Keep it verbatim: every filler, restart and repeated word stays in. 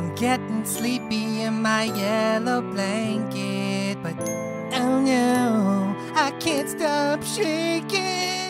I'm getting sleepy in my yellow blanket, but oh no, I can't stop shaking.